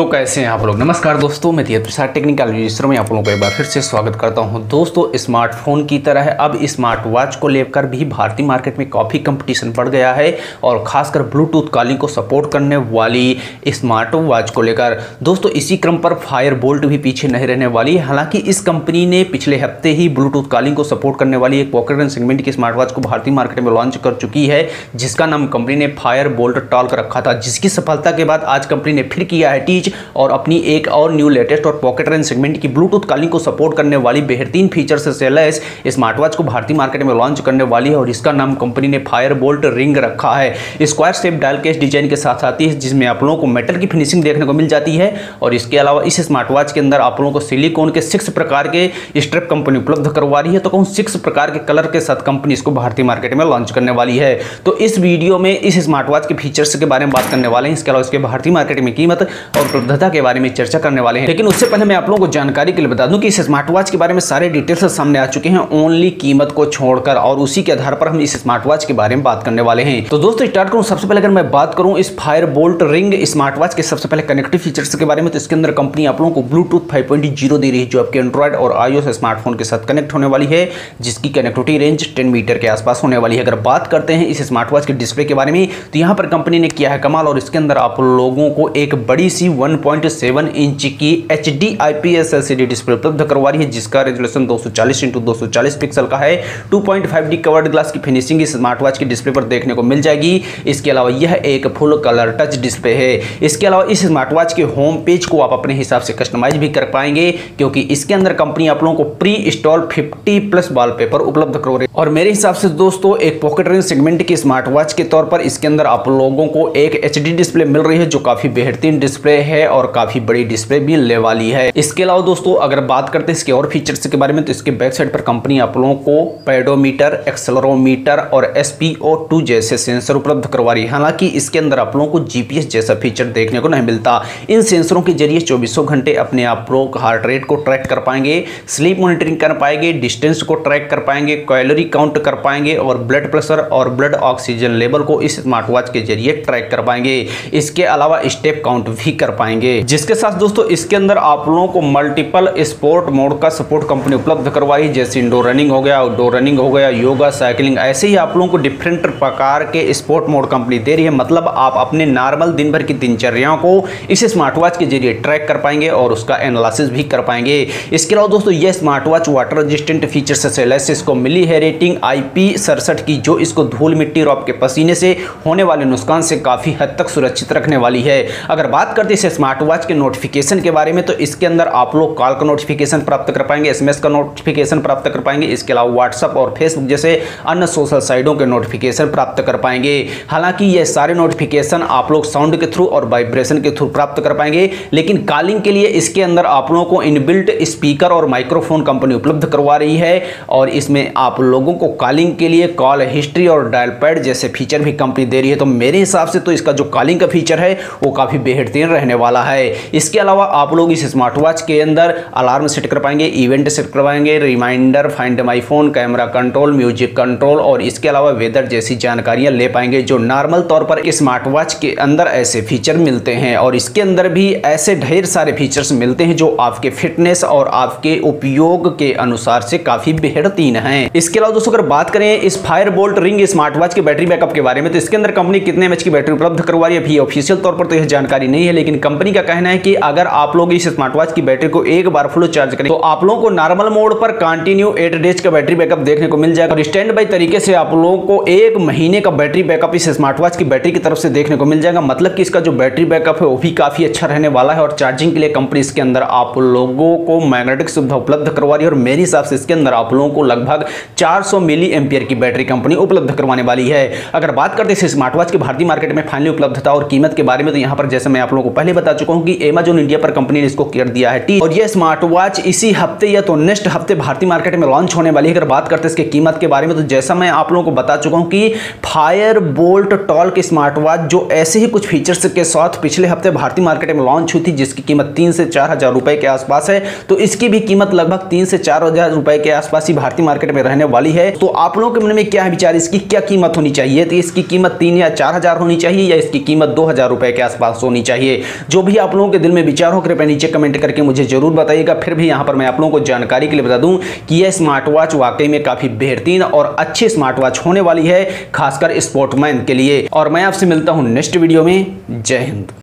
तो कैसे हैं आप लोग। नमस्कार दोस्तों, मैं टेक्निकल रजिस्टर में आप लोगों का एक बार फिर से स्वागत करता हूं। दोस्तों, स्मार्टफोन की तरह अब स्मार्ट वॉच को लेकर भी भारतीय मार्केट में काफ़ी कंपटीशन बढ़ गया है और खासकर ब्लूटूथ कॉलिंग को सपोर्ट करने वाली स्मार्ट वॉच को लेकर। दोस्तों, इसी क्रम पर फायरबोल्ट भी पीछे नहीं रहने वाली। हालांकि इस कंपनी ने पिछले हफ्ते ही ब्लूटूथ कॉलिंग को सपोर्ट करने वाली एक पॉकेट गन सेगमेंट की स्मार्ट वॉच को भारतीय मार्केट में लॉन्च कर चुकी है, जिसका नाम कंपनी ने फायरबोल्ट टॉल्क रखा था, जिसकी सफलता के बाद आज कंपनी ने फिर किया है टीज और अपनी एक और न्यू लेटेस्ट और पॉकेट रेंज सेगमेंट की ब्लूटूथ कॉलिंग को सपोर्ट करने वाली बेहतरीन फीचर से लैस स्मार्ट वॉच को भारतीय मार्केट में लॉन्च करने वाली है और इसका नाम कंपनी ने फायरबोल्ट रिंग रखा है। Square shape dial case design के साथ आती है, जिसमें आप लोगों को मेटल की फिनिशिंग देखने को मिल जाती है और इसके अलावा इस स्मार्ट वॉच के अंदर आप लोगों को सिलिकॉन के 6 प्रकार के स्ट्रिप कंपनी उपलब्ध करवा रही है। तो कहूँ 6 प्रकार के कलर के साथ कंपनी इसको भारतीय मार्केट में लॉन्च करने वाली है। तो इस वीडियो में इस स्मार्ट वॉच के फीचर्स के बारे में बात करने वाले हैं, इसके अलावा इसके भारतीय मार्केट में कीमत और उपलब्धता के बारे में चर्चा करने वाले हैं। लेकिन उससे पहले मैं आप लोगों को जानकारी के लिए बता दूं कि इस स्मार्ट वॉच के बारे में सारे डिटेल्स सामने आ चुके हैं, ओनली कीमत को छोड़कर, और उसी के आधार पर हम इस स्मार्ट वॉच के बारे में बात करने वाले हैं। तो दोस्तों, स्टार्ट करूं। सबसे पहले अगर मैं बात करूं इस फायरबोल्ट रिंग स्मार्ट वॉच के सबसे पहले कनेक्टिव फीचर्स के बारे में, तो इसके अंदर कंपनी आप लोगों को ब्लूटूथ 5.0 दे रही है, जो आपके एंड्रॉइड और आईओएस स्मार्टफोन के साथ कनेक्ट होने वाली है, जिसकी कनेक्टिविटी रेंज 10 मीटर के आसपास होने वाली है। अगर बात करते हैं इस स्मार्ट वॉच के डिस्प्ले के बारे में, तो यहाँ पर कंपनी ने किया है कमाल और इसके अंदर आप लोगों को एक बड़ी 1.7 इंच की HD IPS LCD डिस्प्ले उपलब्ध करवा रही है, जिसका रेजोल्यूशन 240x240 पिक्सल का है। 2.5D कवर्ड ग्लास की फिनिशिंग इस स्मार्ट वॉच के डिस्प्ले पर देखने को मिल जाएगी। इसके अलावा यह एक फुल कलर टच डिस्प्ले है। इसके अलावा इस स्मार्ट वॉच के होम पेज को आप अपने हिसाब से कस्टमाइज भी कर पाएंगे, क्योंकि इसके अंदर कंपनी आप लोगों को प्री इंस्टॉल 50+ वॉलपेपर उपलब्ध करवा रही है। और मेरे हिसाब से दोस्तों, एक पॉकेट रेंज सेगमेंट की स्मार्ट वॉच के तौर पर इसके अंदर आप लोगों को एक HD डिस्प्ले मिल रही है, जो काफी बेहतरीन डिस्प्ले है और काफी बड़ी डिस्प्ले भी ले वाली है। इसके अलावा दोस्तों, अगर बात करते हैं इसके और फीचर्स के बारे में, तो इसके बैक साइड पर कंपनी आप लोगों को पेडोमीटर, एक्सेलरोमीटर और SPO2 जैसे सेंसर उपलब्ध करवा रही है। हालांकि इसके अंदर आप लोगों को GPS जैसा फीचर देखने को नहीं मिलता। इन सेंसरों के जरिए 24 घंटे अपने आप लोग हार्ट रेट को ट्रैक कर पाएंगे, स्लीप मॉनिटरिंग कर पाएंगे, डिस्टेंस को ट्रैक कर पाएंगे, कैलोरी काउंट कर पाएंगे और ब्लड प्रेशर और ब्लड ऑक्सीजन लेवल को इस स्मार्ट वॉच के जरिए ट्रैक कर पाएंगे। इसके अलावा स्टेप काउंट भी कर पाएंगे। जिसके साथ दोस्तों, इसके अंदर आप लोगों को मल्टीपल स्पोर्ट मोड का सपोर्ट कंपनी उपलब्ध करवाई, जैसे इंडोर रनिंग हो गया, आउटडोर रनिंग हो गया, योगा, साइकिलिंग, ऐसे ही आप लोगों को डिफरेंट प्रकार के स्पोर्ट मोड कंपनी दे रही है। मतलब आप अपने नॉर्मल दिन भर की दिनचर्याओं को इस स्मार्ट वॉच के जरिए ट्रैक कर पाएंगे और उसका एनालिसिस भी कर पाएंगे। इसके अलावा दोस्तों, यह smart watch water resistant features से लैस इसको मिली है रेटिंग IP67 की, जो इसको धूल मिट्टी और आपके पसीने से होने वाले नुकसान से काफी हद तक सुरक्षित रखने वाली है। अगर बात करते हैं स्मार्ट वॉच के नोटिफिकेशन के बारे में, तो इसके अंदर आप लोग कॉल का नोटिफिकेशन प्राप्त कर पाएंगे, SMS का नोटिफिकेशन प्राप्त कर पाएंगे, इसके अलावा WhatsApp और Facebook जैसे अन्य सोशल साइटों के नोटिफिकेशन प्राप्त कर पाएंगे। हालांकि ये सारे नोटिफिकेशन आप लोग साउंड के थ्रू और वाइब्रेशन के थ्रू प्राप्त कर पाएंगे, लेकिन कॉलिंग के लिए इसके अंदर आप लोगों को इनबिल्ट स्पीकर और माइक्रोफोन कंपनी उपलब्ध करवा रही है और इसमें आप लोगों को कॉलिंग के लिए कॉल हिस्ट्री और डायल पैड जैसे फीचर भी कंपनी दे रही है। तो मेरे हिसाब से तो इसका जो कॉलिंग का फीचर है वो काफी बेहतरीन रहने वाला है। इसके अलावा आप लोग इस स्मार्ट वॉच के अंदर अलार्म सेट कर पाएंगे, इवेंट सेट कर पाएंगे, reminder, find my phone, camera control, music control और इसके अलावा वेदर जैसी जानकारियां ले पाएंगे, जो नॉर्मल तौर पर स्मार्ट वॉच के अंदर ऐसे फीचर मिलते हैं। और इसके अंदर भी ऐसे ढेर सारे फीचर्स मिलते हैं जो आपके फिटनेस और आपके उपयोग के अनुसार से काफी बेहतरीन है। इसके अलावा दोस्तों, अगर बात करें इस फायरबोल्ट रिंग स्मार्ट वॉच के बैटरी बैकअप के बारे में, तो इसके अंदर कंपनी कितने एमएच की बैटरी उपलब्ध करवा रही है ऑफिशियल तौर पर तो यह जानकारी नहीं है, लेकिन कंपनी का कहना है कि अगर आप लोग इस स्मार्ट वॉच की बैटरी को एक बार फुल चार्ज करें तो आप लोगों को नॉर्मल मोड पर कंटिन्यू 8 डेज का बैटरी बैकअप देखने को मिल जाएगा और स्टैंड बाई तरीके से आप लोगों को 1 महीने का बैटरी बैकअप इस स्मार्ट वॉच की बैटरी की तरफ से देखने को मिल जाएगा। मतलब कि इसका जो बैटरी बैकअप है वो भी काफी अच्छा रहने वाला है और चार्जिंग के लिए कंपनी इसके अंदर आप लोगों को मैग्नेटिक सुविधा उपलब्ध करवा रही है और मेरे हिसाब से इसके अंदर आप लोगों को लगभग 400 mAh की बैटरी कंपनी उपलब्ध करवाने वाली है। अगर बात करते हैं स्मार्ट वॉच की भारतीय मार्केट में फाइनली उपलब्धता और कीमत के बारे में, तो यहाँ पर जैसे मैं आप लोगों को पहले बता चुका हूं कि Amazon इंडिया पर कंपनी ने इसको कर दिया है टीज और यह स्मार्ट वॉच इसी हफ्ते या तो नेक्स्ट हफ्ते भारतीय मार्केट में लॉन्च होने वाली है। अगर बात करते हैं इसके कीमत के बारे में, तो जैसा मैं आप लोगों को बता चुका हूं कि फायरबोल्ट टॉल्क स्मार्ट वॉच जो ऐसे ही कुछ फीचर्स के साथ पिछले हफ्ते भारतीय मार्केट में लॉन्च हुई थी, जिसकी कीमत 3 से 4 हज़ार रुपए के आसपास है, तो इसकी भी कीमत लगभग 3 से 4 हज़ार रुपए के आसपास ही भारतीय मार्केट में रहने वाली है। तो आप लोगों के मन में क्या विचार, इसकी क्या कीमत होनी चाहिए? तो इसकी कीमत 3 या 4 हज़ार होनी चाहिए या इसकी कीमत 2 हज़ार रुपए के आसपास होनी चाहिए? जो भी आप लोगों के दिल में विचार हो कृपया नीचे कमेंट करके मुझे जरूर बताइएगा। फिर भी यहाँ पर मैं आप लोगों को जानकारी के लिए बता दूं कि यह स्मार्ट वॉच वाकई में काफी बेहतरीन और अच्छी स्मार्ट वॉच होने वाली है, खासकर स्पोर्ट्समैन के लिए। और मैं आपसे मिलता हूँ नेक्स्ट वीडियो में। जय हिंद।